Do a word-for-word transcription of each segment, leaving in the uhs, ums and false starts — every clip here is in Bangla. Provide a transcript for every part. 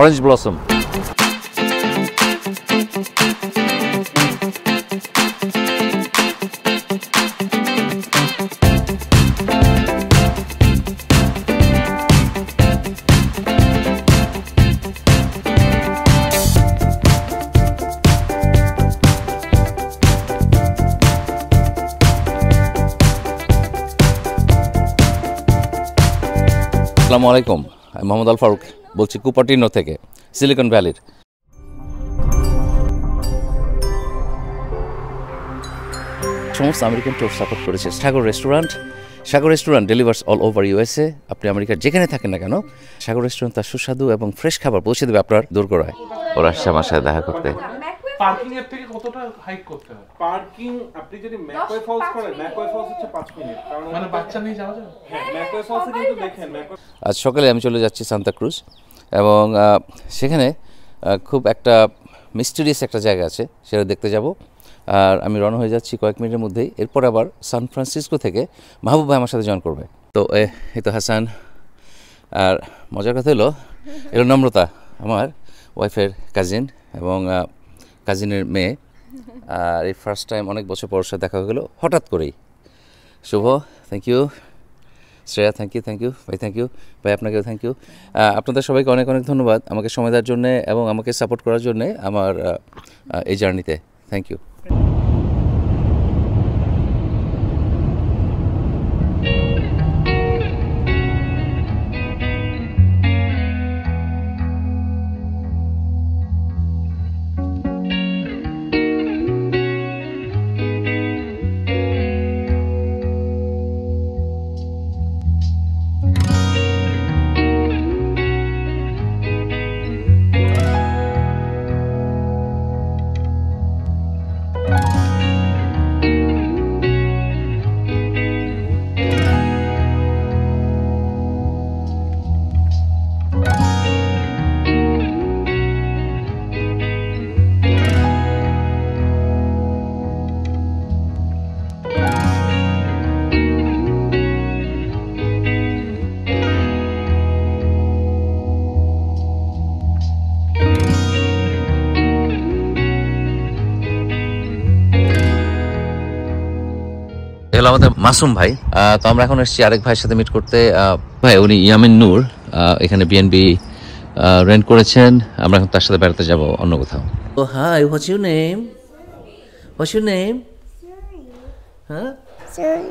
Orange Blossom. আসসালামু আলাইকুম, আমি মোহাম্মদ আল ফারুক বলছি কুপাটিনো থেকে, সিলিকন ভ্যালির। সমস্ত আমেরিকান ট্যুর সাপোর্ট করেছে Sagar restaurant. Sagar restaurant delivers all over USA. আপনি আমেরিকার যেখানে থাকেন না কেন, সাগর রেস্টুরেন্ট তার সুস্বাদু এবং ফ্রেশ খাবার পৌঁছে দেবে আপনার দূর করায়। ওরা সামাশায় দেখা করতে পার্কিং এর থেকে কতটা হাইক করতে হয়? পার্কিং আপনি যদি ম্যাকওয়ে ফলস করেন, ম্যাকওয়ে ফলস হচ্ছে পাঁচ মিনিট, কারণ মানে বাচ্চা নিয়ে যাওয়া যায়। হ্যাঁ, ম্যাকওয়ে ফলস কিন্তু দেখেন। আজ সকালে আমি চলে যাচ্ছি সান্তা ক্রুজ, এবং সেখানে খুব একটা মিস্টিরিয়াস একটা জায়গা আছে, সেটা দেখতে যাব। আর আমি রওনা হয়ে যাচ্ছি কয়েক মিনিটের মধ্যেই। এরপর আবার সান ফ্রান্সিসকো থেকে মাহবুব ভাই আমার সাথে জয়েন করবে। তো এই তো হাসান। আর মজার কথা হলো, এলো নম্রতা, আমার ওয়াইফের কাজিন এবং কাজিনের মেয়ে। আর এই ফার্স্ট টাইম অনেক বছর পর সাথে দেখা হয়ে গেলো হঠাৎ করেই। Shubho thank you, Shreya thank you, thank you ভাই, থ্যাংক ইউ ভাই, আপনাকেও থ্যাংক ইউ। আপনাদের সবাইকে অনেক অনেক ধন্যবাদ আমাকে সময় দেওয়ার জন্যে এবং আমাকে সাপোর্ট করার জন্যে আমার এই জার্নিতে। Thank you. আমাদের মাসুম ভাই, তো আমরা এখন এসেছি আরেক ভাইয়ের সাথে মিট করতে। ভাই উনি ইয়ামিন নূর, এখানে বিএনবি রেন্ট করেছেন। আমরা এখন তার সাথে বেড়াতে যাব অন্য কোথাও। Oh hi, what's your name? What's your name? হ্যাঁ সরি,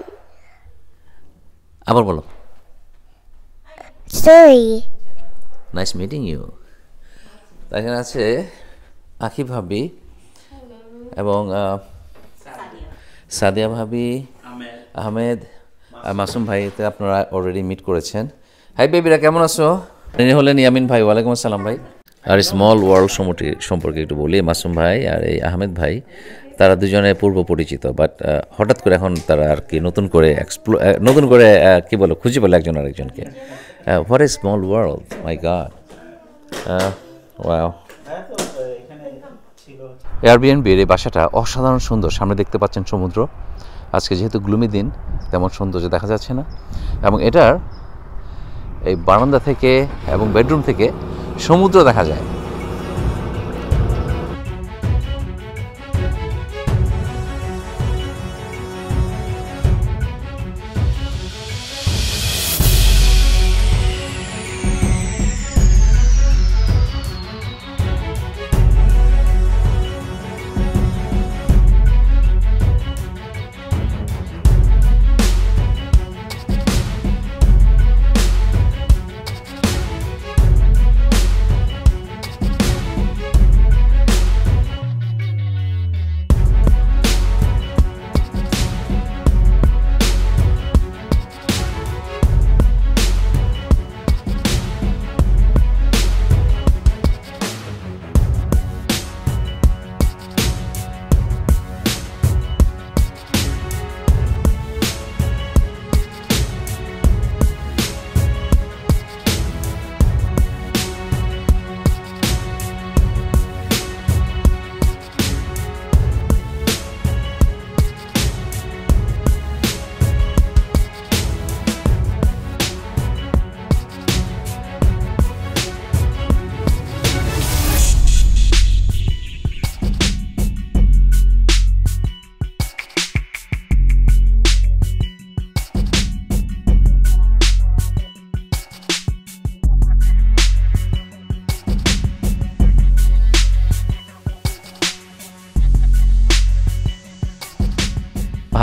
আবার বলো সরি। Nice meeting you. এখানে আছে আঁখি ভাবি এবং সাদিয়া ভাবি, আহমেদ, মাসুম ভাই। তো আপনারা অলরেডি মিট করেছেন। হাই বেবিরা, কেমন আছো? ইনি হলেন ইয়ামিন ভাই। ওয়ালাইকুম আসসালাম ভাই। আর স্মল ওয়ার্ল্ড সমুটি সম্পর্কে একটু বলি। মাসুম ভাই আর এই আহমেদ ভাই, তারা দুজনে পূর্ব পরিচিত, বাট হঠাৎ করে এখন তারা আর কি নতুন করে এক্সপ্লো নতুন করে কী বলো, খুঁজে বলো একজন আরেকজনকে। What a small world, my god, wow. এয়ারবিএনবির এই বাসাটা অসাধারণ সুন্দর। সামনে দেখতে পাচ্ছেন সমুদ্র। আজকে যেহেতু গ্লুমি দিন, তেমন সৌন্দর্য দেখা যাচ্ছে না। এবং এটার এই বারান্দা থেকে এবং বেডরুম থেকে সমুদ্র দেখা যায়।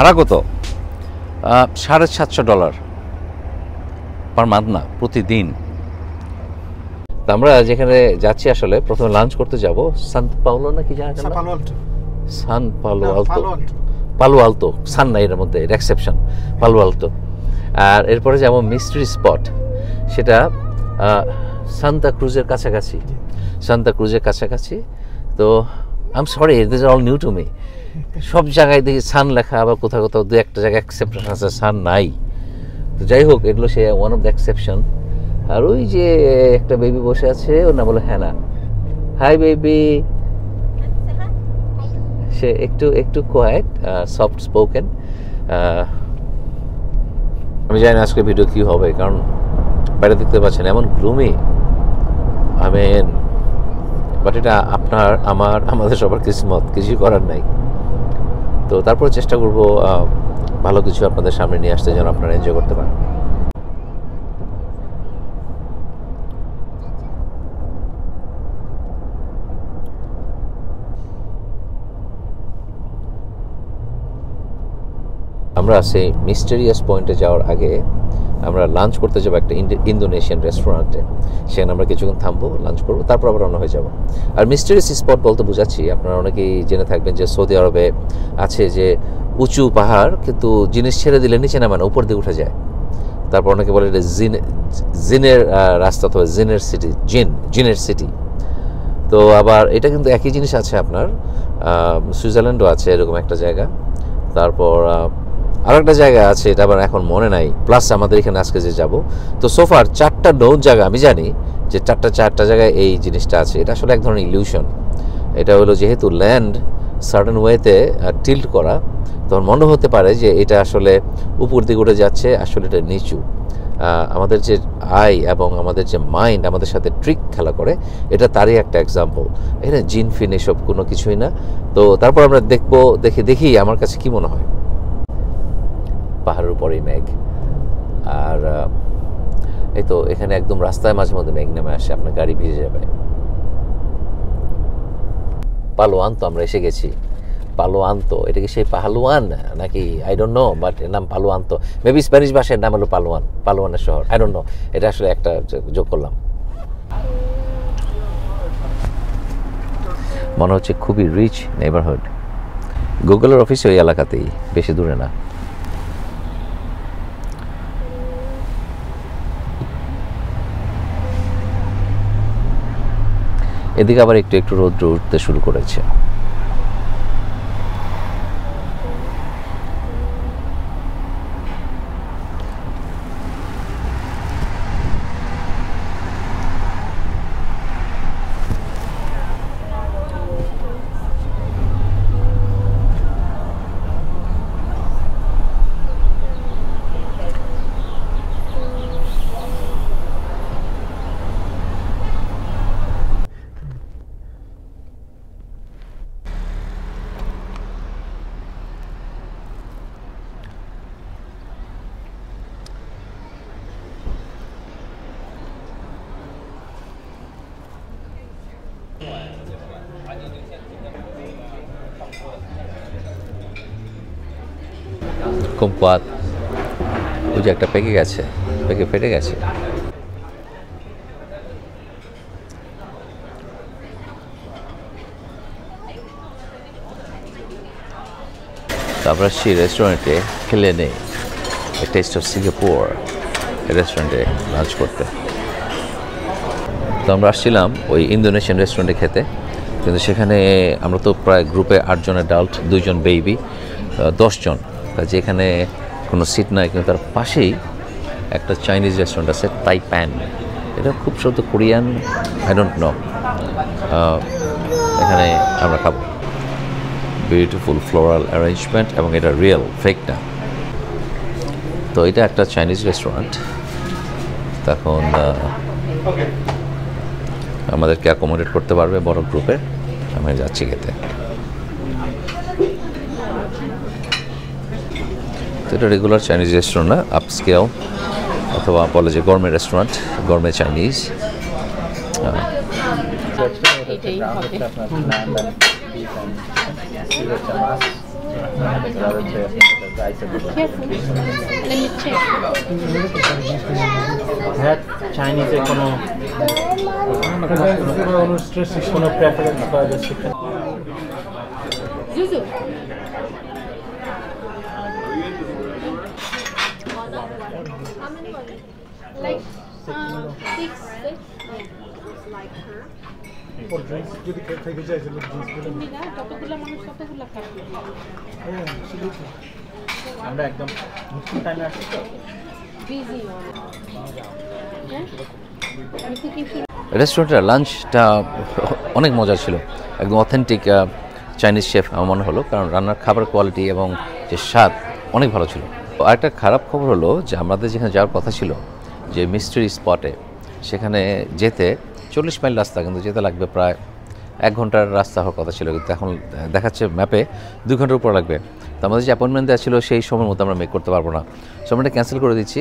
ভাড়া কত? সাড়ে সাতশো ডলার পার মান্থ, না প্রতিদিন। আমরা যেখানে যাচ্ছি আসলে প্রথমে লাঞ্চ করতে যাব সান পাওলো না কি জায়গা, সান পালো আলতো, সান পালো আলতো, পালো আলতো, সান নাই এর মধ্যে এক্সেপশন, পালো আলতো। আর এরপরে যাব মিস্ট্রি স্পট, সেটা সান্তা ক্রুজের কাছাকাছি, সান্তা ক্রুজের কাছাকাছি। তো I am sorry, this are all new to me. সব জায়গায় দেখি সান লেখা, আবার কোথাও কোথাও দু একটা জায়গায় এক্সেপশন আছে, সান নাই। তো যাই হোক, এগুলো সে ওয়ান অফ দ্য এক্সেপশন। আর ওই যে একটা বেবি বসে আছে, ওর নাম বলো হ্যানা। হাই বেবি, সে একটু একটু কোয়াইট, সফট স্পোকেন। আমি জানি না আজকে ভিডিও কী হবে, কারণ বাইরে দেখতে পাচ্ছেন এমন গ্লুমি। আমি বাট এটা আপনার আমার আমাদের সবার কিসমত, কিছুই করার নাই। তো তারপর চেষ্টা করব ভালো কিছু আপনাদের সামনে নিয়ে আসতে, যেন আপনারা এনজয় করতে পারেন। আমরা সেই মিস্টেরিয়াস পয়েন্টে যাওয়ার আগে আমরা লাঞ্চ করতে যাবো একটা ইন্দোনেশিয়ান রেস্টুরেন্টে। সেখানে আমরা কিছুক্ষণ থামবো, লাঞ্চ করবো, তারপর আবার রওনা হয়ে যাব। আর মিস্টেরিয়াস স্পট বলতে বোঝাচ্ছি, আপনারা অনেকেই জেনে থাকবেন যে সৌদি আরবে আছে যে উঁচু পাহাড়, কিন্তু জিনিস ছেড়ে দিলে নিচে নামে না, উপর দিয়ে উঠে যায়। তারপর অনেকে বলে এটা জিন, জিনের রাস্তা, তো জিনের সিটি, জিন জিনের সিটি। তো আবার এটা কিন্তু একই জিনিস আছে আপনার সুইজারল্যান্ডও আছে এরকম একটা জায়গা। তারপর আরও একটা জায়গা আছে, এটা আবার এখন মনে নাই, প্লাস আমাদের এখানে আজকে যে যাব। তো সোফার চারটা নৌ জায়গা আমি জানি যে চারটা চারটা জায়গায় এই জিনিসটা আছে। এটা আসলে এক ধরনের ইলিউশন। এটা হলো যেহেতু ল্যান্ড সার্টেন ওয়েতে টিল্ট করা, তখন মনে হতে পারে যে এটা আসলে উপর দিকে উঠে যাচ্ছে, আসলে এটা নিচু। আমাদের যে আই এবং আমাদের যে মাইন্ড আমাদের সাথে ট্রিক খেলা করে, এটা তারই একটা এক্সাম্পল। এখানে জিন ফিন এসব কোনো কিছুই না। তো তারপর আমরা দেখব, দেখে দেখি আমার কাছে কী মনে হয়। পাহাড়ের উপরেই মেঘ, আর এই তো এখানে একদম রাস্তায় মাঝে মধ্যে মেঘ নেমে আসে, আপনার গাড়ি ভিজে যাবে। পালোয়ান তো আমরা এসে গেছি। পালোয়ান তো এটা কি সেই পাহলোয়ান নাকি আই ডোন্ট নো, বাট এর নাম পালোয়ান। তো মেবি স্প্যানিশ ভাষার নাম হলো পালোয়ান, পালোয়ানের শহর, আই ডোন্ট নো। এটা আসলে একটা যোগ করলাম। মনে হচ্ছে খুবই রিচ নেইবারহুড। গুগলের অফিস ওই এলাকাতেই, বেশি দূরে না। এদিকে আবার একটু একটু রোদ উঠতে শুরু করেছে। কুমপাত ওই যে একটা পেকে গেছে, পেকে ফেটে গেছে। তারপর সেই রেস্টুরেন্টে খেলে নেই, টেস্ট অফ সিঙ্গাপুর রেস্টুরেন্টে লাঞ্চ করতে। তো আমরা আসছিলাম ওই ইন্দোনেশিয়ান রেস্টুরেন্টে খেতে, কিন্তু সেখানে আমরা তো প্রায় গ্রুপে আটজন অ্যাডাল্ট, দুইজন বেবি, দশজন। কাজে এখানে কোনো সিট নাই, কিন্তু তার পাশেই একটা চাইনিজ রেস্টুরেন্ট আছে, তাইপ্যান। এটা খুব শব্দ কোরিয়ান, আই ডোন্ট নো। এখানে আমরা খাবো। বিউটিফুল ফ্লোরাল অ্যারেঞ্জমেন্ট, এবং এটা রিয়েল, ফেক না। তো এটা একটা চাইনিজ রেস্টুরেন্ট। তখন আমাদেরকে অ্যাকোমোডেট করতে পারবে বড় গ্রুপে। আমরা যাচ্ছি খেতে। তো এটা রেগুলার চাইনিজ রেস্টুরেন্ট না, আপস্কেল, অথবা বলে যে গরমে রেস্টুরেন্ট, গরমে Chinese. Yes, let me check. That Chinese economy preference for the chicken. Zuzu. How many was it? Like uh, six, six. Like her. For drinks, you can take a drink. I'm back. Busy. Restaurant lunch টা অনেক মজা ছিল একদম অথেন্টিক চাইনিজ শেফ আমার মনে হলো কারণ রান্নার খাবার কোয়ালিটি এবং যে স্বাদ অনেক ভালো ছিল আর একটা খারাপ খবর হলো যে আমাদের যেখানে যাওয়ার কথা ছিল যে মিস্ট্রি স্পটে সেখানে যেতে চল্লিশ মাইল রাস্তা কিন্তু যেতে লাগবে প্রায় এক ঘন্টার রাস্তা হওয়ার কথা ছিল কিন্তু এখন দেখাচ্ছে ম্যাপে দুই ঘন্টার উপর লাগবে তো আমাদের যে অ্যাপয়েন্টমেন্ট দেওয়া ছিল সেই সময়ের মতো আমরা মেক করতে পারবো না সো আমরা এটা ক্যান্সেল করে দিচ্ছি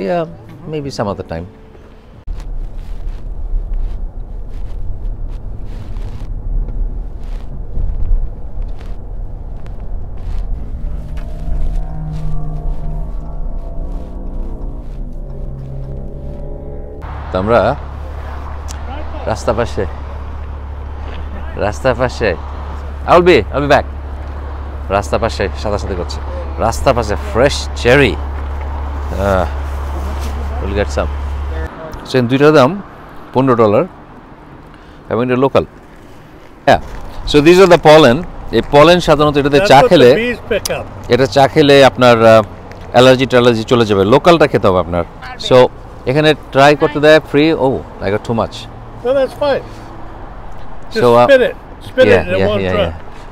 মেবি সাম আদার টাইম তো আমরা রাস্তা পাশে রাস্তা পাশে I'll be I'll be back রাস্তা পাশে সাদা সাদা করছে রাস্তা পাশে fresh cherry we'll get some সেন দুইটার দাম পনেরো ডলার এবং এটা লোকাল হ্যাঁ so this are the pollen এই পলেন সাধারণত এটাতে চা খেলে এটা চা খেলে আপনার অ্যালার্জি ট্যালার্জি চলে যাবে লোকালটা খেতে হবে আপনার সো এখানে ট্রাই করতে দেয় free oh I got too much No, that's fine. Just so, uh, spit it. Spit yeah, it in yeah, one yeah, drop.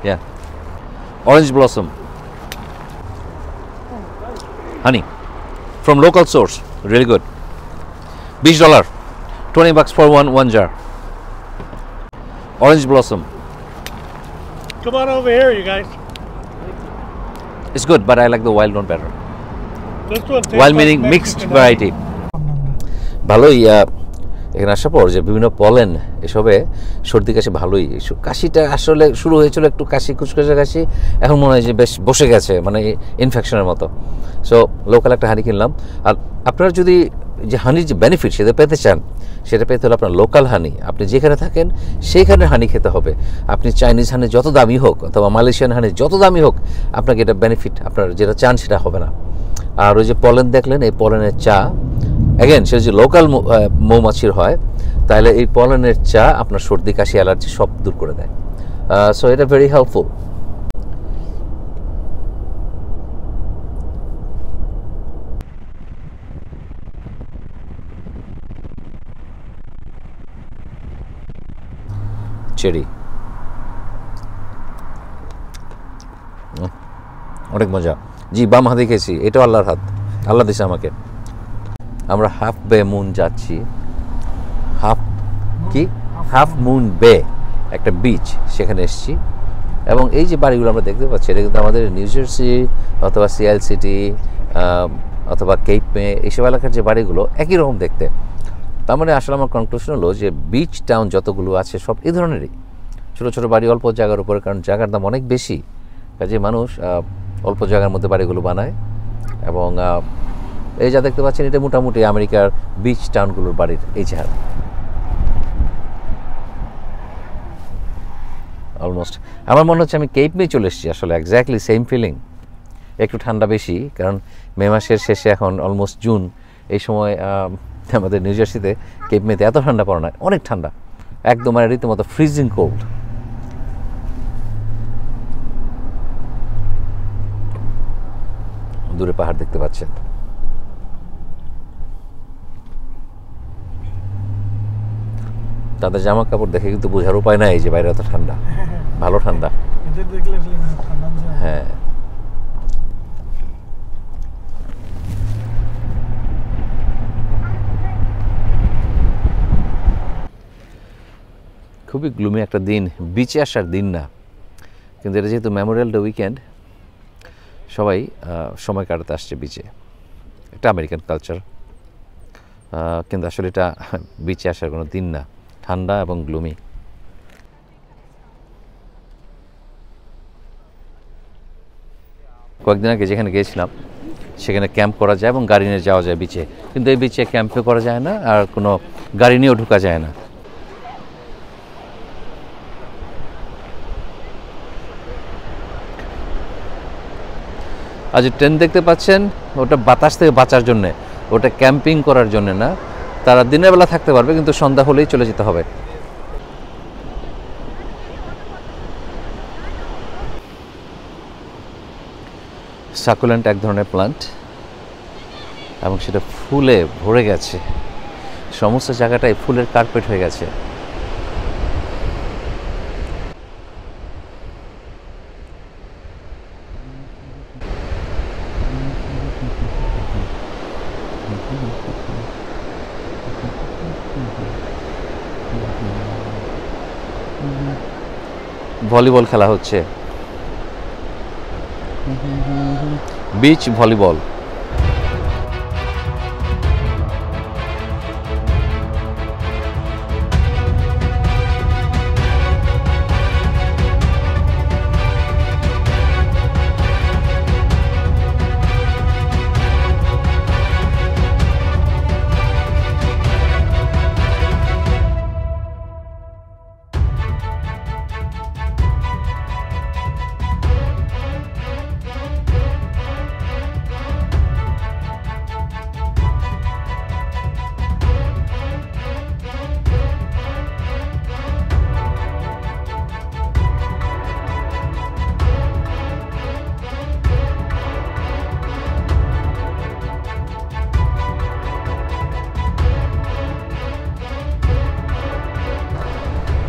Yeah, yeah. Orange blossom. Honey. From local source. Really good. Beach dollar. twenty bucks for one one jar. Orange blossom. Come on over here, you guys. It's good, but I like the wild one better. This one tastes wild meaning like mixed variety. Baloya. এখানে আসার পর যে বিভিন্ন পলেন এসবে সর্দি কাশি ভালোই কাশিটা আসলে শুরু হয়েছিল একটু কাশি কুচকুচে কাশি এখন মনে হয় যে বেশ বসে গেছে মানে ইনফেকশনের মতো সো লোকাল একটা হানি কিনলাম আর আপনার যদি যে হানির যে বেনিফিট সেটা পেতে চান সেটা পেতে হলে আপনার লোকাল হানি আপনি যেখানে থাকেন সেইখানে হানি খেতে হবে আপনি চাইনিজ হানি যত দামি হোক অথবা মালয়েশিয়ান হানি যত দামি হোক আপনাকে এটা বেনিফিট আপনার যেটা চান সেটা হবে না আর ওই যে পলেন দেখলেন এই পলেনের চা Again, সে যদি লোকাল মৌমাছির হয় তাহলে এই পলেনের চা আপনার সর্দি কাশি অ্যালার্জি সব দূর করে দেয় সো এটা ভেরি হেল্পফুল চেরি অনেক মজা জি বাম হাতে খেয়েছি এটাও আল্লাহর হাত আল্লাহ দিছে আমাকে আমরা হাফ বে মুন যাচ্ছি হাফ কি হাফ মুন বে একটা বিচ সেখানে এসেছি এবং এই যে বাড়িগুলো আমরা দেখতে পাচ্ছি এটা কিন্তু আমাদের নিউ জার্সি অথবা সিয়াল সিটি অথবা কেপ মে এইসব এলাকার যে বাড়িগুলো একই রকম দেখতে তার মানে আসলে আমার কনক্লুশন হলো যে বিচ টাউন যতগুলো আছে সব এই ধরনেরই ছোটো ছোটো বাড়ি অল্প জায়গার উপরে কারণ জায়গার দাম অনেক বেশি কাজে মানুষ অল্প জায়গার মধ্যে বাড়িগুলো বানায় এবং এই যা দেখতে পাচ্ছেন এটা মোটামুটি আমেরিকার বিচ টাউনগুলোর বাড়ির এই চেহারা অলমোস্ট আমার মনে হচ্ছে আমি কেপ মে চলে এসেছি আসলে এক্স্যাক্টলি সেম ফিলিং একটু ঠান্ডা বেশি কারণ মে মাসের শেষে এখন অলমোস্ট জুন এই সময় আমাদের নিউ জার্সিতে কেপ মেতে এত ঠান্ডা পড়ে না অনেক ঠান্ডা একদম মানে রীতিমতো ফ্রিজিং কোল্ড দূরে পাহাড় দেখতে পাচ্ছেন তাদের জামা কাপড় দেখে কিন্তু বোঝার উপায় নাই যে বাইরে এত ঠান্ডা ভালো ঠান্ডা হ্যাঁ খুবই গ্লুমি একটা দিন বিচে আসার দিন না কিন্তু এটা যেহেতু মেমোরিয়াল ডে উইকেন্ড সবাই সময় কাটাতে আসছে বিচে এটা আমেরিকান কালচার কিন্তু আসলে এটা বিচে আসার কোনো দিন না ঠান্ডা এবং গ্লুমি কয়েকদিন আগে যেখানে গিয়েছিলাম সেখানে ক্যাম্প করা যায় এবং গাড়ি নিয়ে যাওয়া যায় বিচে, কিন্তু এই বিচে ক্যাম্পে করা যায় না আর কোনো গাড়ি নিয়েও ঢোকা যায় না। আজ ট্রেন দেখতে পাচ্ছেন, ওটা বাতাস থেকে বাঁচার জন্যে, ওটা ক্যাম্পিং করার জন্যে না। তারা দিনের বেলা থাকতে পারবে কিন্তু সন্ধ্যা হলেই চলে যেতে হবে। সাকুলেন্ট এক ধরনের প্লান্ট এবং সেটা ফুলে ভরে গেছে, সমস্ত জায়গাটাই ফুলের কার্পেট হয়ে গেছে। ভলিবল খেলা হচ্ছে, বিচ ভলিবল।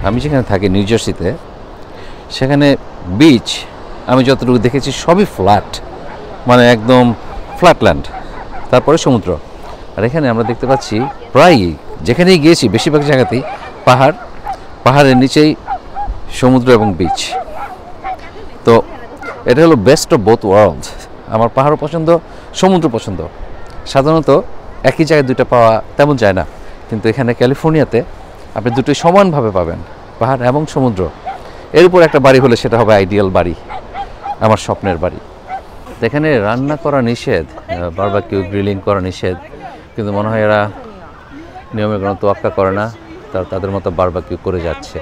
আমি যেখানে থাকি নিউ জার্সিতে, সেখানে বিচ আমি যতটুকু দেখেছি সবই ফ্ল্যাট, মানে একদম ফ্ল্যাটল্যান্ড, তারপরে সমুদ্র। আর এখানে আমরা দেখতে পাচ্ছি প্রায়ই যেখানেই গিয়েছি বেশিরভাগ জায়গাতেই পাহাড়, পাহাড়ের নিচেই সমুদ্র এবং বিচ। তো এটা হলো বেস্ট অফ বোথ ওয়ার্ল্ড। আমার পাহাড়ও পছন্দ, সমুদ্র পছন্দ। সাধারণত একই জায়গায় দুইটা পাওয়া তেমন যায় না, কিন্তু এখানে ক্যালিফোর্নিয়াতে আপনি দুটোই সমানভাবে পাবেন, পাহাড় এবং সমুদ্র। এর উপর একটা বাড়ি হলে সেটা হবে আইডিয়াল বাড়ি, আমার স্বপ্নের বাড়ি। এখানে রান্না করা নিষেধ, বারবিকিউ গ্রিলিং করা নিষেধ, কিন্তু মনে হয় এরা নিয়মের কোনো তোয়াক্কা করে না, তারা তাদের মতো বারবিকিউ করে যাচ্ছে।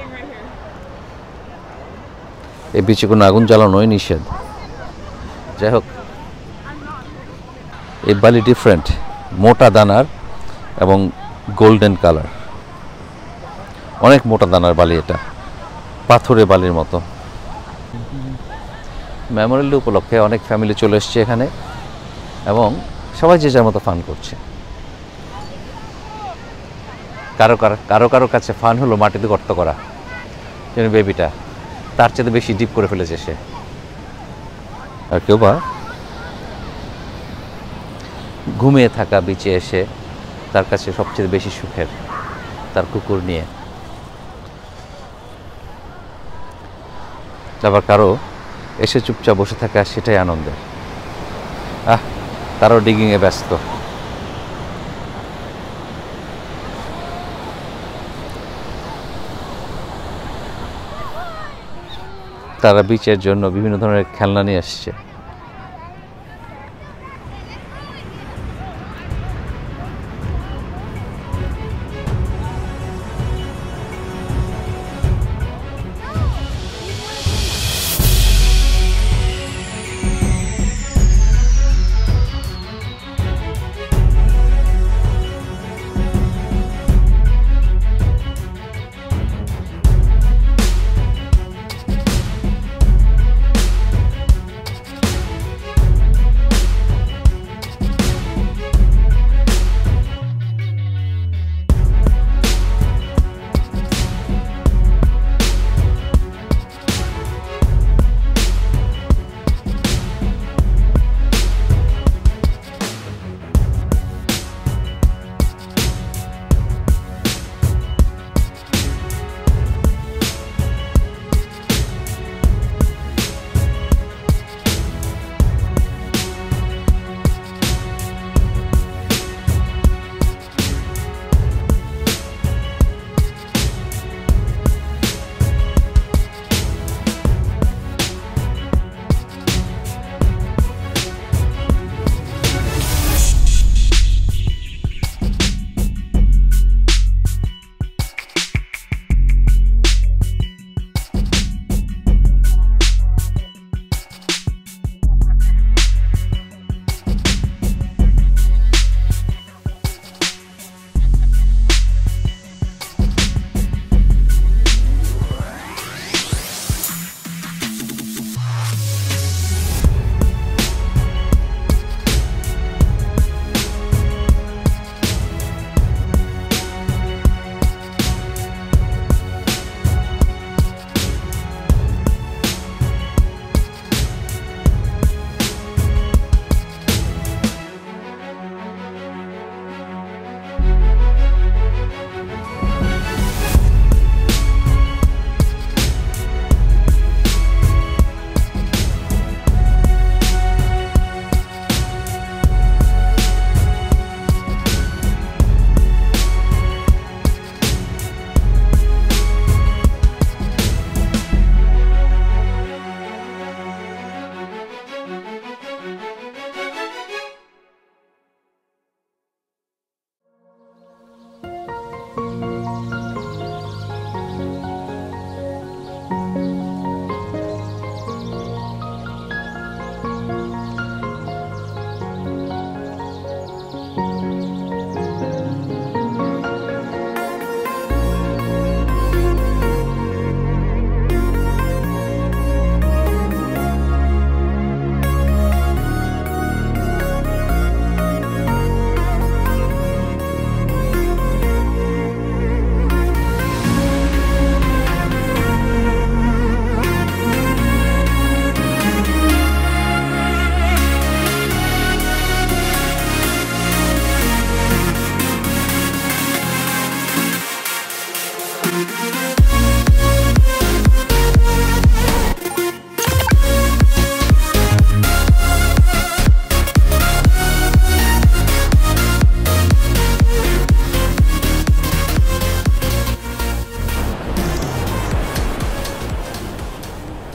এই বিচে কোনো আগুন জ্বালানোই নিষেধ। যাই হোক, এই বালি ডিফারেন্ট, মোটা দানার এবং গোল্ডেন কালার, অনেক মোটা দানার বালি, এটা পাথরে বালির মতো। মেমোরিয়াল উপলক্ষে অনেক ফ্যামিলি চলে এসছে এখানে এবং সবাই যে যার মতো ফান করছে। কারো কারো কারো কাছে ফান হলো মাটিতে গর্ত করা, যেন বেবিটা তার চেয়ে বেশি ডিপ করে ফেলেছে সে। আর কেউ বা ঘুমিয়ে থাকা বিচে এসে, তার কাছে সবচেয়ে বেশি সুখের তার কুকুর নিয়ে। আবার কারো এসে চুপচাপ বসে থাকা, সেটাই আনন্দের। আহ, তারও ডিগিংয়ে ব্যস্ত। তারা বিচের জন্য বিভিন্ন ধরনের খেলনা নিয়ে আসছে।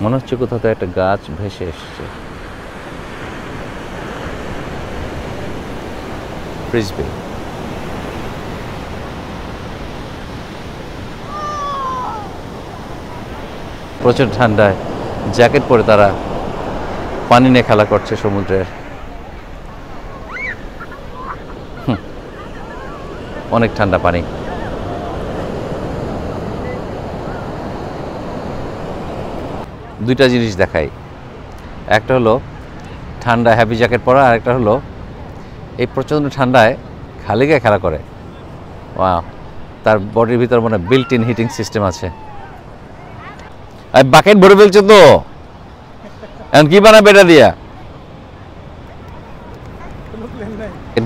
মনে হচ্ছে কোথাও একটা গাছ ভেসে এসছে। ব্রিসবেন প্রচুর ঠান্ডায় জ্যাকেট পরে তারা পানি নিয়ে খেলা করছে সমুদ্রের। অনেক ঠান্ডা পানি। দুইটা জিনিস দেখাই, একটা হলো ঠান্ডা হ্যাভি জ্যাকেট পরা, আর একটা হলো এই প্রচণ্ড ঠান্ডায় খালি গায়ে খেলা করে। ওয়া, তার বডির ভিতর মানে বিল্ট ইন হিটিং সিস্টেম আছে। আর বাকেট ভরে ফেলছে তো, এখন কি বানাবে এটা দিয়া?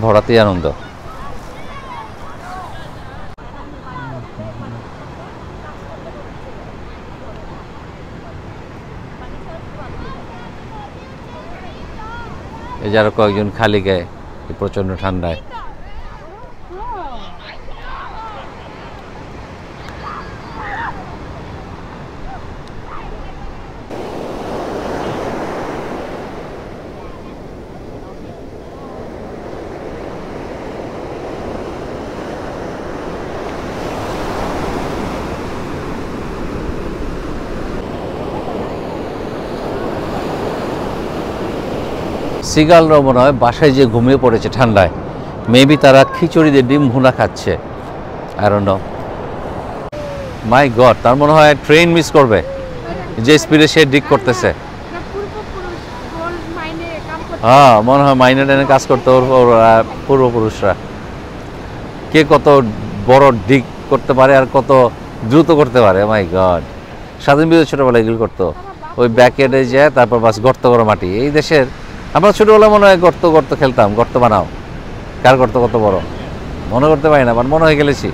ভরাতেই আনন্দ। এই যারা কয়েকজন খালি গায়ে প্রচন্ড ঠান্ডায়। সিগালরা মনে হয় বাসায় যে ঘুমিয়ে পড়েছে ঠান্ডায়, মেবি তারা খিচুড়ি দিয়ে ডিম ভুনা খাচ্ছে। I don't know. My god, তার মনে হয় ট্রেন মিস করবে যে স্পিডে সে ডিক করতেছে। হ্যাঁ, মনে হয় মাইনে টাইনে কাজ করতে পূর্বপুরুষরা কে কত বড় ডিক করতে পারে আর কত দ্রুত করতে পারে। মাই গড, স্বাধীন বিরোধী ছোটোবেলা এগুলো করতো, ওই ব্যাকেটে যায় তারপর বাস গর্ত করা মাটি। এই দেশের আমরা ছোটোবেলা মনে হয় গর্ত গর্ত খেলতাম, গর্ত বানাও, কার গর্ত কত বড় মনে করতে পারি না, আমার মনে হয়ে গেলেছি।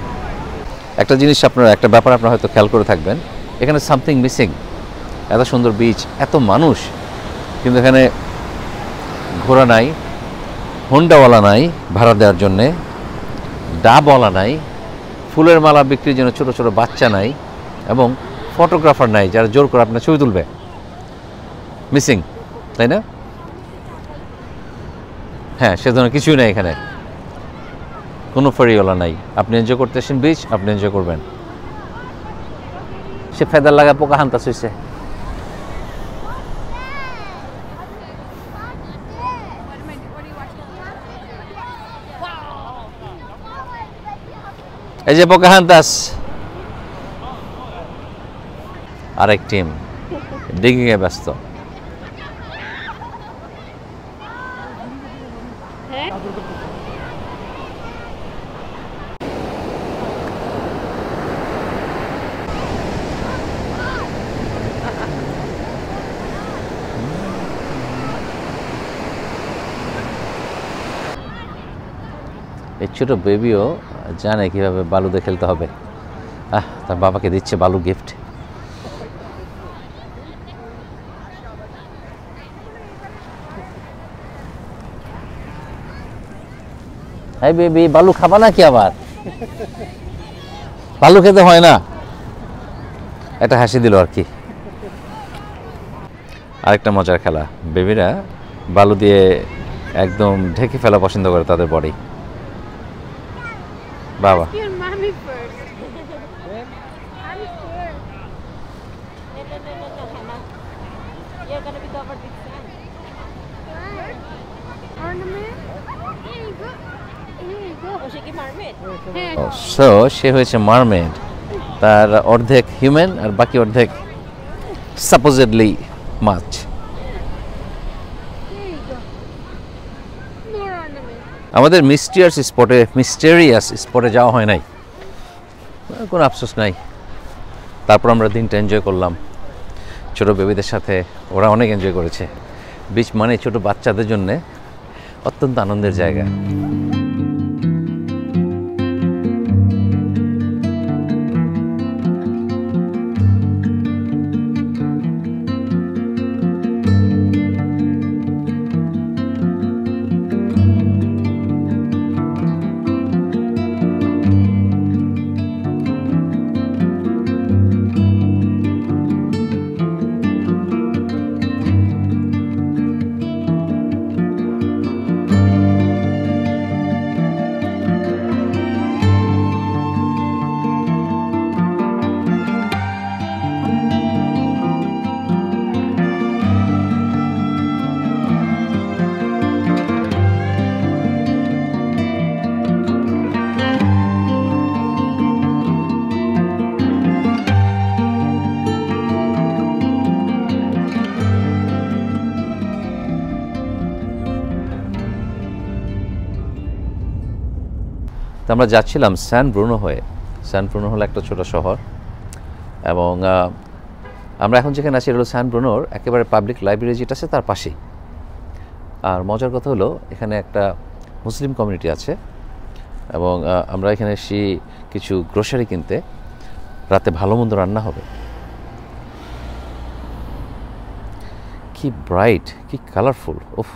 একটা জিনিস আপনারা, একটা ব্যাপার আপনারা হয়তো খেয়াল করে থাকবেন, এখানে সামথিং মিসিং। এত সুন্দর বিচ, এত মানুষ, কিন্তু এখানে ঘোড়া নাই, হোন্ডাওয়ালা নাই ভাড়া দেওয়ার জন্যে, ডাবওয়ালা নাই, ফুলের মালা বিক্রির জন্য ছোটো ছোটো বাচ্চা নাই, এবং ফটোগ্রাফার নাই যারা জোর করে আপনার ছবি তুলবে। মিসিং, তাই না? হ্যাঁ, সে ধরনের কিছুই নাই এখানে, কোনো ফেরিওয়ালা নাই। আপনি এনজয় করতে আসেন বিচ, আপনি এনজয় করবেন। সে ফেদার লাগা পোকা হান্তা শুইছে। এই যে পোকা হান্তাস আরেক টিম ডিগিংয়ে ব্যস্ত। এই ছোটো বেবিও জানে কীভাবে বালুতে খেলতে হবে। আহ, তার বাবাকে দিচ্ছে বালু গিফট। হ্যাঁ বেবি, বালু খাবা না কি? আবার বালু খেতে হয় না, একটা হাসি দিল আর কি। আরেকটা মজার খেলা, বেবিরা বালু দিয়ে একদম ঢেকে ফেলা পছন্দ করে তাদের বডি। বাবা সো সে হয়েছে মারমেড, তার অর্ধেক হিউম্যান আর বাকি অর্ধেক সাপোজেডলি মাছ। আমাদের মিস্টিরিয়াস স্পটে মিস্টেরিয়াস স্পটে যাওয়া হয় নাই, কোনো আফসোস নাই। তারপর আমরা দিনটা এনজয় করলাম ছোটো বেবিদের সাথে, ওরা অনেক এনজয় করেছে। বিচ মানে ছোটো বাচ্চাদের জন্যে অত্যন্ত আনন্দের জায়গা। আমরা যাচ্ছিলাম স্যান ব্রুনো হয়ে। স্যান ব্রুনো হলো একটা ছোট শহর, এবং আমরা এখন যেখানে আছি হলো স্যান ব্রুনোর একেবারে পাবলিক লাইব্রেরি যেটা আছে তার পাশেই। আর মজার কথা হলো এখানে একটা মুসলিম কমিউনিটি আছে, এবং আমরা এখানে এসে কিছু গ্রোসারি কিনতে, রাতে ভালো মন্দ রান্না হবে। কি ব্রাইট, কি কালারফুল, উফ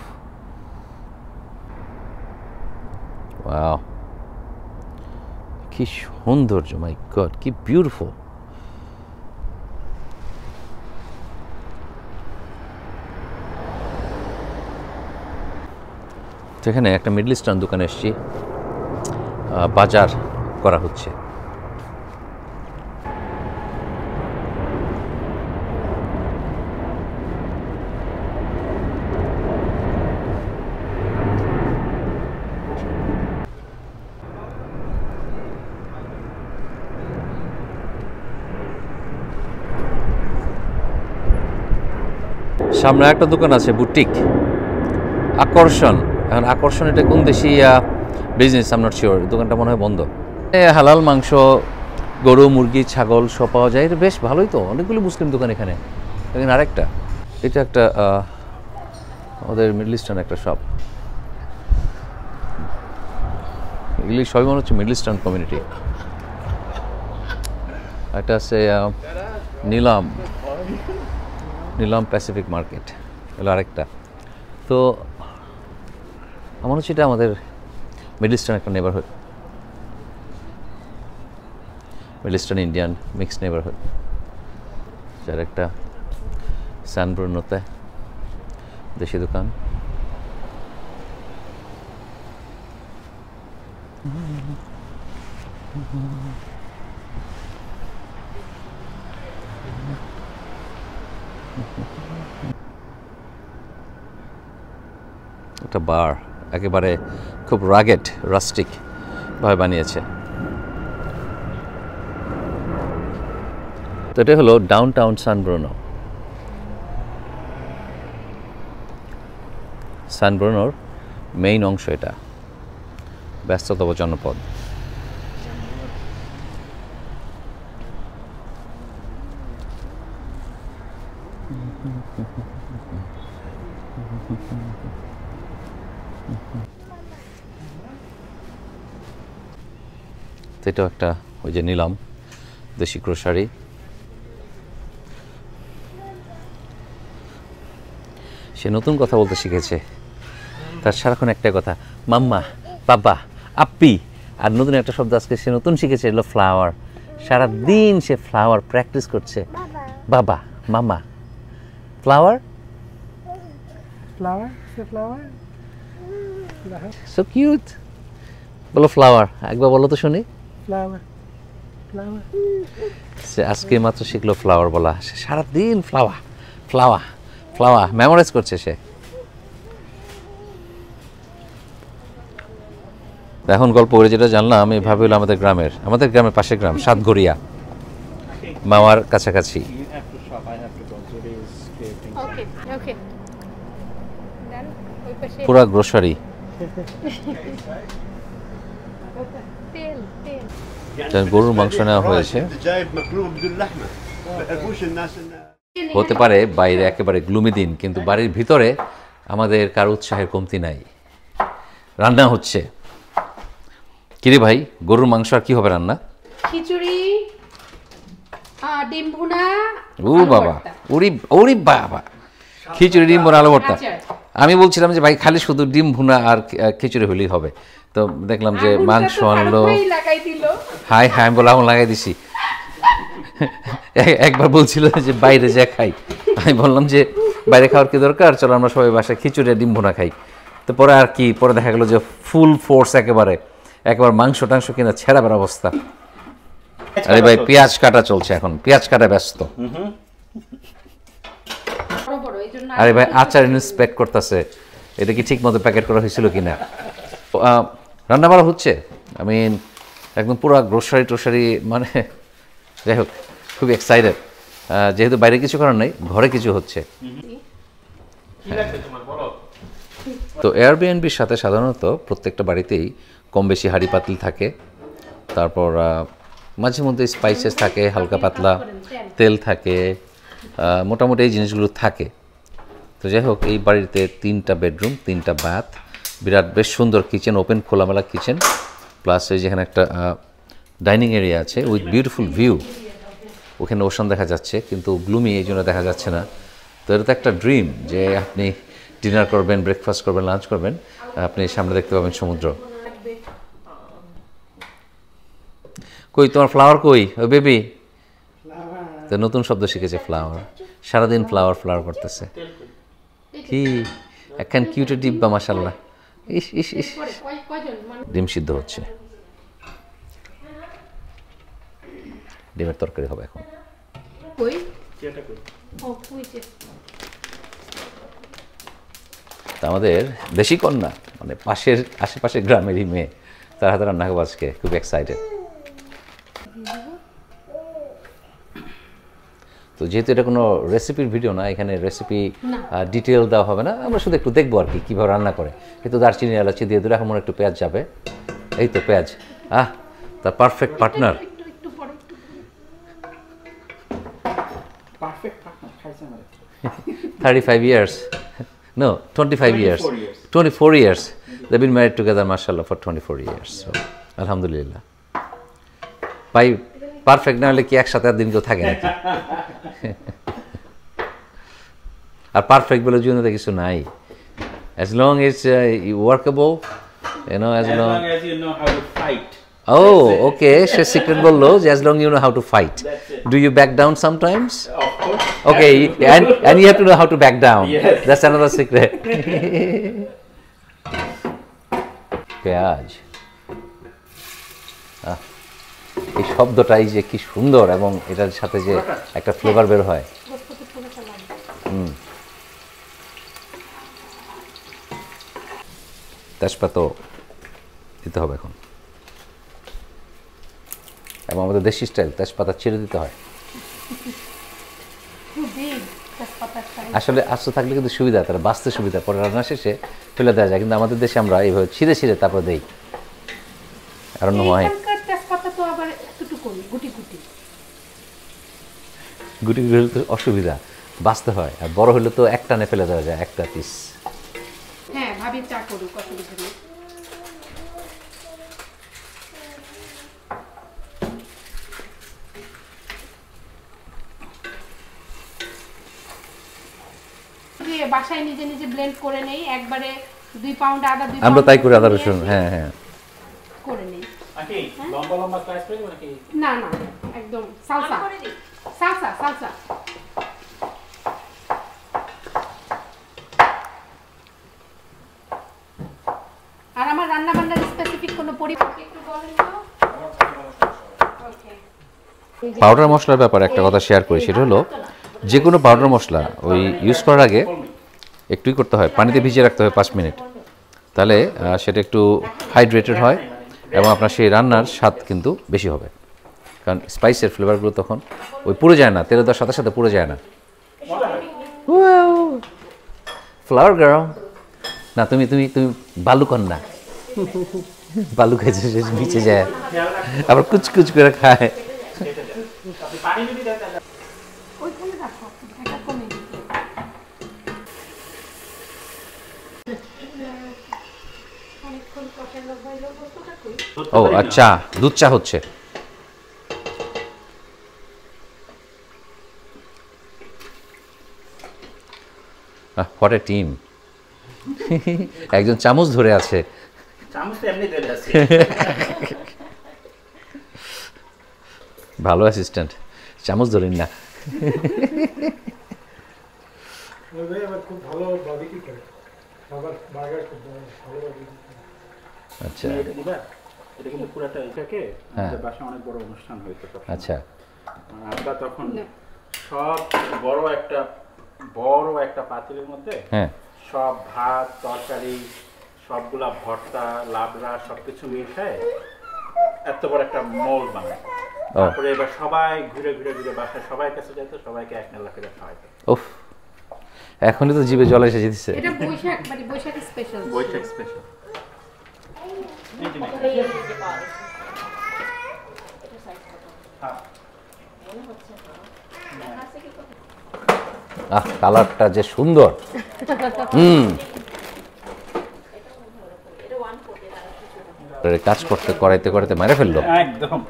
ওয়াও, কি সৌন্দর্য, মাই গড, কি বিউটিফুল। তো এখানে একটা মিডল ইস্টার্ন দোকানে এসেছি, বাজার করা হচ্ছে। সামনে একটা দোকান আছে বুটিক আকর্ষণ, এখন আকর্ষণ এটা কোন দেশি business I am not sure. দোকানটা মনে হয় বন্ধ। হালাল মাংস, গরু, মুরগি, ছাগল সব পাওয়া যায়, এটা বেশ ভালোই। তো অনেকগুলো মুসলিম দোকান এখানে। এখানে আরেকটা, এটা একটা ওদের মিডল ইস্টার্ন একটা শপ। এগুলি সবই মনে হচ্ছে মিডল ইস্টার্ন কমিউনিটি। একটা আছে নিলাম, নিলাম প্যাসিফিক মার্কেট, এগুলো আরেকটা। তো আমার হচ্ছে এটা আমাদের মিডল ইস্টার্ন একটা neighbourhood, middle eastern Indian mixed neighbourhood, যার একটা সান ব্রুনোতে দেশি দোকান। একটা বার একেবারে খুব রাগেট রাস্টিক ভাবে বানিয়েছে। তো এটা হলো downtown San Bruno. San ব্রুনোর মেইন অংশ এটা, ব্যস্ততম জনপদ। এটাও একটা ওই যে নিলাম, দেশি গ্রোসারি। সে নতুন কথা বলতে শিখেছে, তার সারাক্ষণ একটা কথা মাম্মা, বাবা, আপ্পি। আর নতুন একটা শব্দ আজকে সে নতুন শিখেছে, এগুলো ফ্লাওয়ার। সারাদিন সে ফ্লাওয়ার প্র্যাকটিস করছে, বাবা, মাম্মা, flower, flower, flower, so cute. বলো ফ্লাওয়ার, একবার বলো তো শুনি। Flower, flower. সে আজকে মাত্র শিখলো ফ্লাওয়ার বলা। সে সারাদিন ফ্লাওয়ার ফ্লাওয়ার ফ্লাওয়ার মেমোরাইজ করছে সে। এখন গল্প করে যেটা জানলাম, এইভাবে হলো আমাদের গ্রামের, আমাদের গ্রামের পাশে গ্রাম সাতগড়িয়া, মামার কাছাকাছি। পুরা গ্রোসারি। গরুর মাংস নেওয়া হয়েছে। হতে পারে বাইরে একেবারে গ্লুমি দিন, কিন্তু বাড়ির ভিতরে আমাদের কারো উৎসাহের কমতি নাই। রান্না হচ্ছে। কিরে ভাই, গরুর মাংস আর কি হবে রান্না? খিচুড়ি, ডিম ভুনা। ও বাবা, ওরে ওরে বাবা, খিচুড়ি, ডিম ভুনা, আলু ভর্তা। আমি বলছিলাম যে ভাই খালি শুধু ডিম ভুনা আর খিচুড়ি হলেই হবে, তো দেখলাম যে মাংস আনলো। হাই হাই, আমি বলে আগুন লাগাই দিছি। একবার বলছিল যে বাইরে যা খাই, আমি বললাম যে বাইরে খাওয়ার কি দরকার, চলো আমরা সবাই বাসায় খিচুড়ি ডিম ভুনা খাই। তো পরে আর কি, পরে দেখা গেলো যে ফুল ফোর্স, একেবারে একবার মাংস টাংস কিনা ছেড়াবার অবস্থা। আরে ভাই, পেঁয়াজ কাটা চলছে এখন, পেঁয়াজ কাটা ব্যস্ত। আরে ভাই, আচার ইন্সপেক্ট করতেছে এটা কি ঠিক মতো প্যাকেট করা হয়েছিল কিনা। রান্না বাড়া হচ্ছে, আমি একদম পুরো গ্রোসারি টোসারি, মানে যাই হোক, খুব এক্সাইটেড। যেহেতু বাইরে কিছু করার নাই, ঘরে কিছু হচ্ছে। তো এয়ারবিএনবির সাথে সাধারণত প্রত্যেকটা বাড়িতেই কম বেশি হাঁড়ি পাতিল থাকে। তারপর মাঝে মধ্যে স্পাইসেস থাকে হালকা পাতলা তেল থাকে মোটামুটি এই জিনিসগুলো থাকে তো যাই হোক এই বাড়িতে তিনটা বেডরুম তিনটা বাথ বিরাট বেশ সুন্দর কিচেন ওপেন খোলামেলা কিচেন প্লাস এই যেখানে একটা ডাইনিং এরিয়া আছে উইথ বিউটিফুল ভিউ ওখানে ওশান দেখা যাচ্ছে কিন্তু গ্লুমি এইজন্য দেখা যাচ্ছে না তো এটা একটা ড্রিম যে আপনি ডিনার করবেন ব্রেকফাস্ট করবেন লাঞ্চ করবেন আপনি সামনে দেখতে পাবেন সমুদ্র কই তোমার ফ্লাওয়ার কই ও বেবি ফ্লাওয়ার তো নতুন শব্দ শিখেছে ফ্লাওয়ার সারা দিন ফ্লাওয়ার ফ্লাওয়ার করতেছে কি এখন কিউট ডিব্বা মাশাআল্লাহ ইশ ইশ ইশ ডিম সিদ্ধ হচ্ছে ডিমের তরকারি হবে এখন কই কেটা কই ও কইছে তা আমাদের দেশি কন্যা মানে পাশের আশেপাশে গ্রামেরই মেয়ে তার হাতে রান্না হবে আজকে খুব এক্সাইটেড তো যেহেতু এটা কোনো রেসিপির ভিডিও না এখানে রেসিপি ডিটেইল দেওয়া হবে না আমরা শুধু একটু দেখব আর কি কিভাবে রান্না করে কিন্তু দারচিনি এলাচি দিয়ে দিলে এখন একটু পেঁয়াজ যাবে এই তো পেঁয়াজ আহ তা পারফেক্ট পার্টনার পারফেক্ট পার্টনার খাইছে মানে thirty-five years no twenty-five years twenty-four years they've been married together mashallah for twenty-four years so alhamdulillah ভাই পারফেক্ট না হলে কি একসাথে আর দিন কেউ থাকে নাকি আর পারফেক্ট বলে জীবনে কিছু নাই as long as uh, workable you know as, as long, long as you know how to fight oh okay she secret বললো যে as long you know how to fight do you back down sometimes of course okay and and you have to know how to back down yes. that's another secret পেঁয়াজ ah এই শব্দটাই যে কি সুন্দর এবং এটার সাথে যে একটা ফ্লেভার বের হয় তেজপাতা দিতে হবে এখন এবং আমাদের দেশি স্টাইল তেজপাতা ছেড়ে দিতে হয় আসলে আস্ত থাকলে কিন্তু সুবিধা তারা বাঁচতে সুবিধা পরে রান্না শেষে ফেলে দেওয়া যায় কিন্তু আমাদের দেশে আমরা এইভাবে ছিঁড়ে ছিঁড়ে তারপর দেই আর নয় গুটি গুটি তো অসুবিধা বাঁচতে হয় আর বড় হলে তো একটানে ফেলে দেওয়া যায় একটা পিস হ্যাঁ ভাবি চা করুক অসুবিধা নেই এই বাসায় নিজে নিজে ব্লেন্ড করে নেই একবারে দুই পাউন্ড আদা দুই পাউন্ড আমরা তাই করে আদা রসুন হ্যাঁ হ্যাঁ করে নেই আকি লম্বা লম্বা স্লাইস করে নাকি না না একদম সালসা করে দিই Salsa, salsa. আর আমার রান্না বান্নার স্পেসিফিক কোনো পরিবর্তন একটু বলেন তো? ওকে। পাউডার মশলার ব্যাপারে একটা কথা শেয়ার করি সেটা হলো যে কোনো পাউডার মশলা ওই ইউজ করার আগে একটুই করতে হয় পানিতে ভিজিয়ে রাখতে হয় পাঁচ মিনিট তাহলে সেটা একটু হাইড্রেটেড হয় এবং আপনার সেই রান্নার স্বাদ কিন্তু বেশি হবে কারণ স্পাইসের ফ্লেভারগুলো তখন ওই পুরো যায় না তেল দেওয়ার সাথে সাথে পুরো যায় না ফ্লাওয়ার গার্ল না তুমি তুমি তুমি বালু কন্যা বালু খেয়েছে নিচে যায় আবার কুচকুচ করে খায় ও আচ্ছা দুধ চা হচ্ছে What a team! একজন চামচ ধরে আছে ভালো অ্যাসিস্ট্যান্ট চামচ ধরেন না আচ্ছা আচ্ছা তখন সব বড় একটা বড় একটা পাতিলের মধ্যে হ্যাঁ সব ভাত তরকারি সবগুলা ভর্তা লাবড়া সবকিছু মিশায় এত বড় একটা মোল বানায় তারপরে এবার সবাই ঘুরে ঘুরে ঘুরে বাসা সবাই কাছে যেত সবাইকে এক নালা করে খাওয়াতো উফ এখনই তো জিভে জল এসে যাচ্ছে এটা বৈশাখ মানে বৈশাখ স্পেশাল বৈশাখ স্পেশাল আহ কালারটা যে সুন্দর। হুম কাজ করতে করাইতে করাইতে মেরে ফেললো একদম।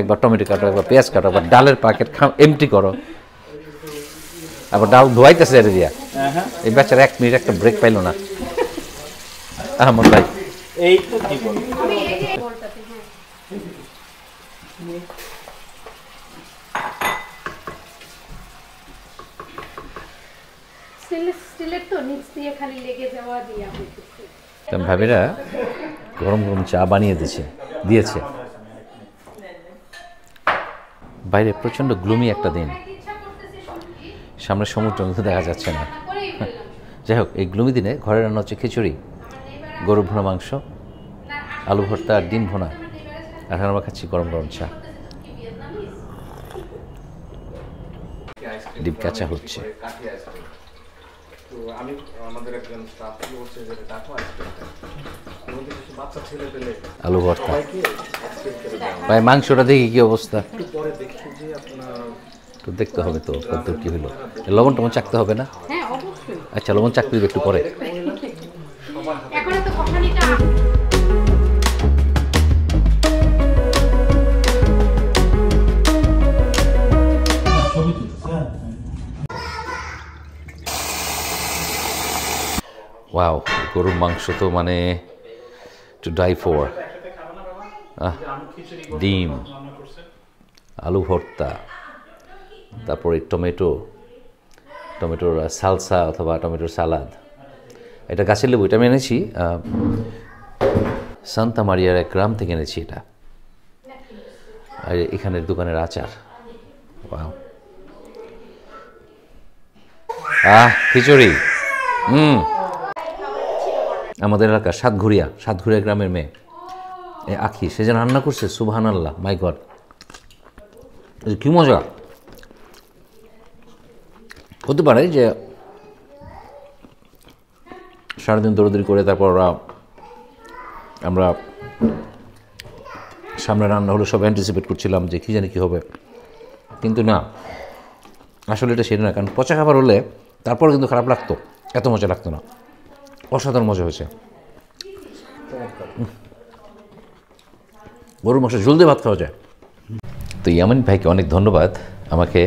একবার টমেটো কাটো, একবার পেঁয়াজ কাটো, আবার ডালের প্যাকেট এমটি করো, আবার ডাল ধোয়াইতেছে এর দিয়া। এই বেচারা এক মিনিট একটা ব্রেক পাইলো না। আহমদ ভাই এই তো জীবন। ভাবিরা গরম গরম চা বানিয়ে দিয়েছে দিয়েছে বাইরে প্রচন্ড গ্লুমি একটা দিন, সামনে সমুদ্র দেখা যাচ্ছে না। যাই হোক, এই গ্লুমি দিনে ঘরে রান্না হচ্ছে খিচুড়ি, গরু ভোনা মাংস, আলু ভর্তা আর ডিম ভোনা, আর আমরা খাচ্ছি গরম গরম চা। ডিম কাঁচা হচ্ছে। আমি আমাদের একজন স্টাফ বলছে যে এটা টাকা আইসক্রিমটা কোনো কিছু বাচ্চা ছেলে পেলে আলু ভর্তা। ভাই মাংসটা দেখি কি অবস্থা, একটু পরে দেখি যে আপনারা তো দেখতে হবে তো কত কি হলো। লবণ টবণ চাকতে হবে না? হ্যাঁ অবশ্যই। আচ্ছা লবণ চাকতে দিবে একটু পরে। এখন তো কোম্পানিটা ওয়াও, গরুর মাংস তো মানে টু ডাই ফর। ডিম, আলু ভর্তা, তারপরে টমেটো, টমেটোর সালসা অথবা টমেটোর সালাদ। এটা গাছের লেবু, এটা আমি এনেছি সান্তা মারিয়ার এক গ্রাম থেকে এনেছি এটা। আর এখানের দোকানের আচার। ওয়াও, আহ খিচুড়ি। হুম আমাদের এলাকা সাতঘুরিয়া, সাতঘুরিয়া গ্রামের মেয়ে এই আখি, সে যেন রান্না করছে। সুবহানাল্লাহ, মাই গড কি মজা। হতে পারে যে সারাদিন দৌড়দৌড়ি করে তারপর আমরা সামনে রান্না হলো সব অ্যান্টিসিপেট করছিলাম যে কী জানি কী হবে, কিন্তু না, আসলে এটা সেটা না। কারণ পচা খাবার হলে তারপর কিন্তু খারাপ লাগতো, এত মজা লাগতো না। অসাধারণ মজা হয়েছে। গরুর মাংস ঝুল দিয়ে ভাত খাওয়া যায়। তো ইয়ামিন ভাইকে অনেক ধন্যবাদ আমাকে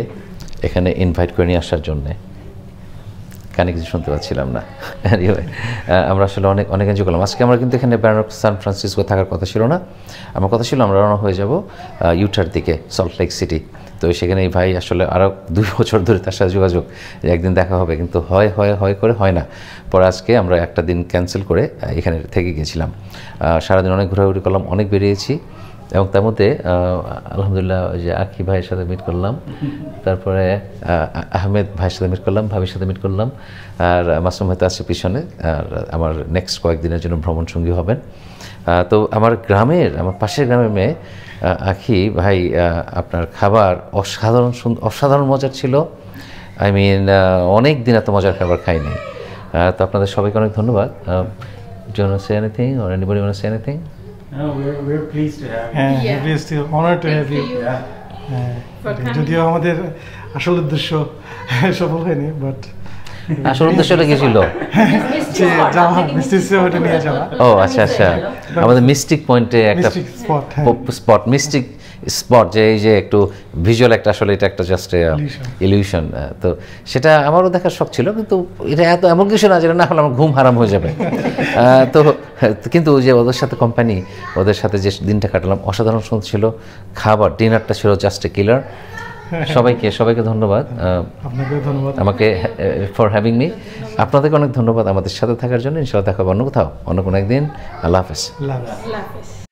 এখানে ইনভাইট করে নিয়ে আসার জন্যে। কানে কিছু শুনতে পাচ্ছিলাম না। আমরা আসলে অনেক অনেক এনজয় করলাম আজকে। আমরা কিন্তু এখানে ব্যানার সান ফ্রান্সিসকো থাকার কথা ছিল না, আমার কথা ছিল আমরা রওনা হয়ে যাব ইউটার দিকে, সল্ট লেক সিটি। তো সেখানে এই ভাই আসলে আরও দুই বছর ধরে তার সাথে যোগাযোগ, একদিন দেখা হবে, কিন্তু হয় হয় হয় করে হয় না। পরে আজকে আমরা একটা দিন ক্যান্সেল করে এখানে থেকে গেছিলাম। সারাদিন অনেক ঘোরাঘুরি করলাম, অনেক বেরিয়েছি, এবং তার মধ্যে আলহামদুলিল্লাহ যে আখি ভাইয়ের সাথে মিট করলাম, তারপরে আহমেদ ভাইয়ের সাথে মিট করলাম, ভাবির সাথে মিট করলাম, আর মাসুম হয়তো আছে পিছনে, আর আমার নেক্সট কয়েকদিনের জন্য ভ্রমণ সঙ্গী হবেন। তো আমার গ্রামের, আমার পাশের গ্রামের মেয়ে আখি ভাই, আপনার খাবার অসাধারণ অসাধারণ মজার ছিল। আই মিন অনেক দিন এত মজার খাবার খাইনি। তো আপনাদের সবাইকে অনেক ধন্যবাদ। Do you want to say anything or anybody want to say anything? No, we're we're pleased to have you. Yeah, yeah. We're pleased to, honored to have you. যদিও আমাদের আসল উদ্দেশ্য সফল হয়নি, বাট আসল উদ্দেশ্য কি ছিল? ও আচ্ছা আচ্ছা, আমাদের মিস্টিক পয়েন্টে একটা স্পট, মিস্টিক স্পট, যে এই যে একটু ভিজুয়াল একটা, আসলে এটা একটা জাস্ট ইলিউশন। তো সেটা আমারও দেখার শখ ছিল, কিন্তু এটা এত এমন কিছু না যেটা না হলে আমার ঘুম হারাম হয়ে যাবে। তো কিন্তু যে ওদের সাথে কোম্পানি, ওদের সাথে যে দিনটা কাটালাম অসাধারণ সুন্দর ছিল। খাবার, ডিনারটা ছিল জাস্ট এ কিলার। সবাইকে সবাইকে ধন্যবাদ, আমাকে ফর হ্যাভিং মি। আপনাদেরকে অনেক ধন্যবাদ আমাদের সাথে থাকার জন্য। ইনশাআল্লাহ দেখা হবে অন্য কোথাও, অন্য কোনো একদিন। আল্লাহ হাফেজ।